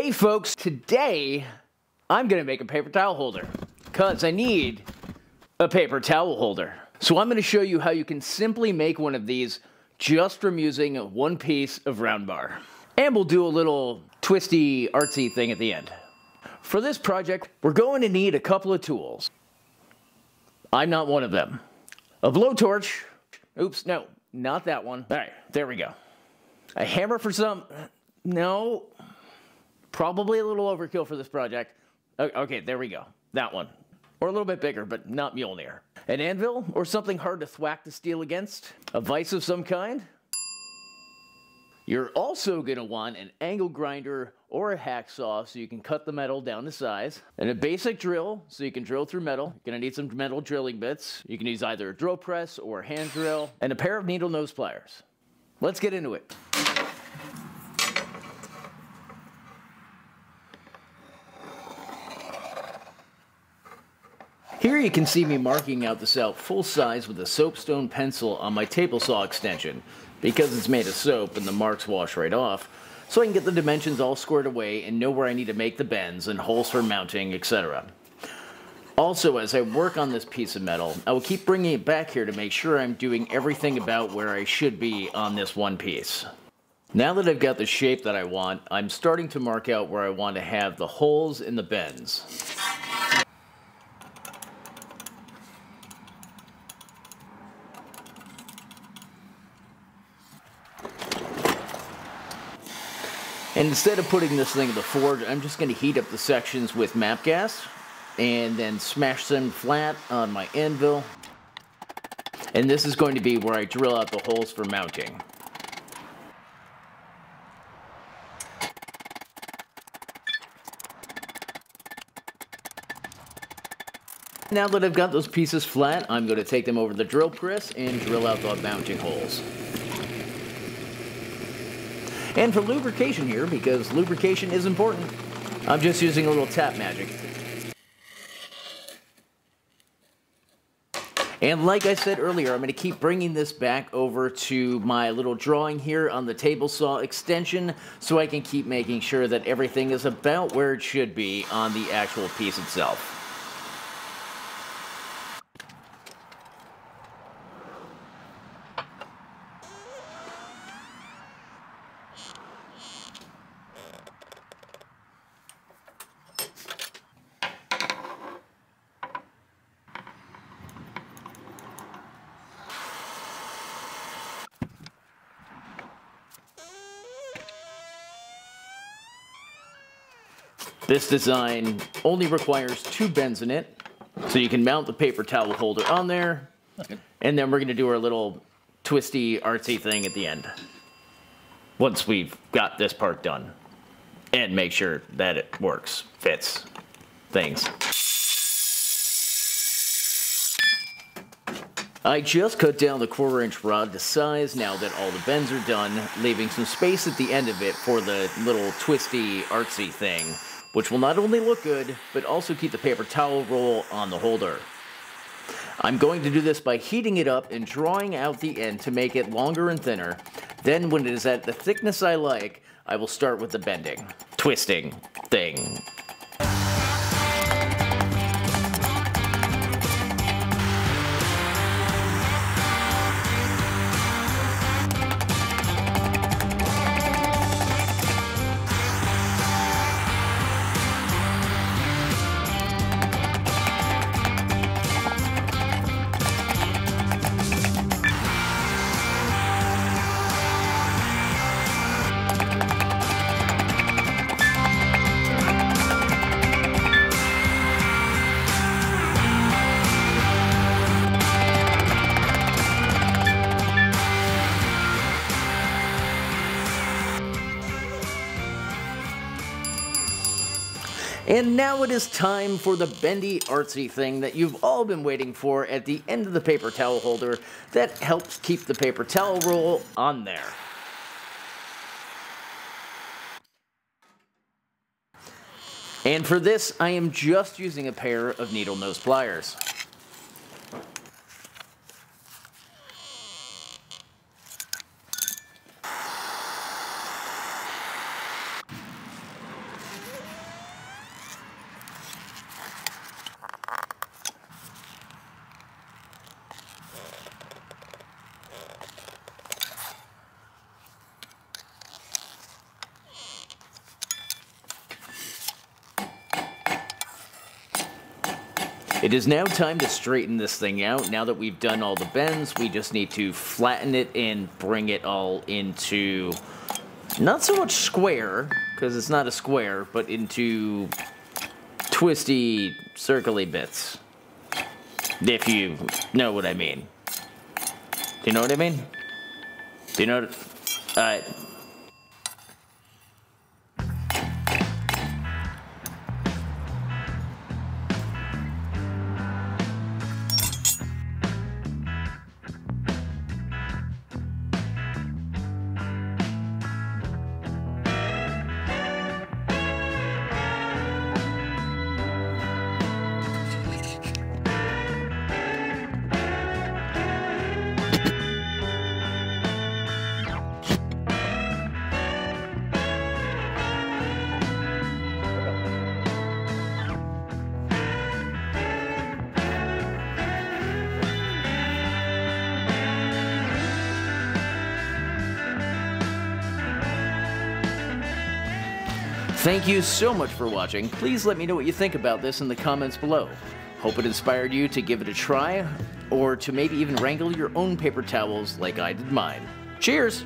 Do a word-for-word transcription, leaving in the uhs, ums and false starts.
Hey folks, today I'm gonna make a paper towel holder because I need a paper towel holder. So I'm gonna show you how you can simply make one of these just from using one piece of round bar. And we'll do a little twisty, artsy thing at the end. For this project, we're going to need a couple of tools. I'm not one of them. A blowtorch. Oops, no, not that one. All right, there we go. A hammer for some, no. Probably a little overkill for this project. Okay, there we go. That one. Or a little bit bigger, but not Mjolnir. An anvil or something hard to thwack the steel against. A vise of some kind. You're also going to want an angle grinder or a hacksaw so you can cut the metal down to size. And a basic drill so you can drill through metal. You're going to need some metal drilling bits. You can use either a drill press or a hand drill. And a pair of needle nose pliers. Let's get into it. Here you can see me marking out this out full size with a soapstone pencil on my table saw extension. Because it's made of soap and the marks wash right off, so I can get the dimensions all squared away and know where I need to make the bends and holes for mounting, et cetera. Also, as I work on this piece of metal, I will keep bringing it back here to make sure I'm doing everything about where I should be on this one piece. Now that I've got the shape that I want, I'm starting to mark out where I want to have the holes in the bends. And instead of putting this thing in the forge, I'm just going to heat up the sections with map gas and then smash them flat on my anvil. And this is going to be where I drill out the holes for mounting. Now that I've got those pieces flat, I'm going to take them over the drill press and drill out the mounting holes. And for lubrication here, because lubrication is important, I'm just using a little tap magic. And like I said earlier, I'm going to keep bringing this back over to my little drawing here on the table saw extension so I can keep making sure that everything is about where it should be on the actual piece itself. This design only requires two bends in it, so you can mount the paper towel holder on there, and then we're going to do our little twisty, artsy thing at the end, once we've got this part done, and make sure that it works, fits, things. I just cut down the quarter inch rod to size now that all the bends are done, leaving some space at the end of it for the little twisty, artsy thing, which will not only look good, but also keep the paper towel roll on the holder. I'm going to do this by heating it up and drawing out the end to make it longer and thinner. Then when it is at the thickness I like, I will start with the bending, twisting, thing. And now it is time for the bendy artsy thing that you've all been waiting for at the end of the paper towel holder that helps keep the paper towel roll on there. And for this, I am just using a pair of needle nose pliers. It is now time to straighten this thing out. Now that we've done all the bends, we just need to flatten it and bring it all into, not so much square, because it's not a square, but into twisty, circly bits. If you know what I mean. Do you know what I mean? Do you know what? All right. Thank you so much for watching. Please let me know what you think about this in the comments below. Hope it inspired you to give it a try, or to maybe even wrangle your own paper towels like I did mine. Cheers!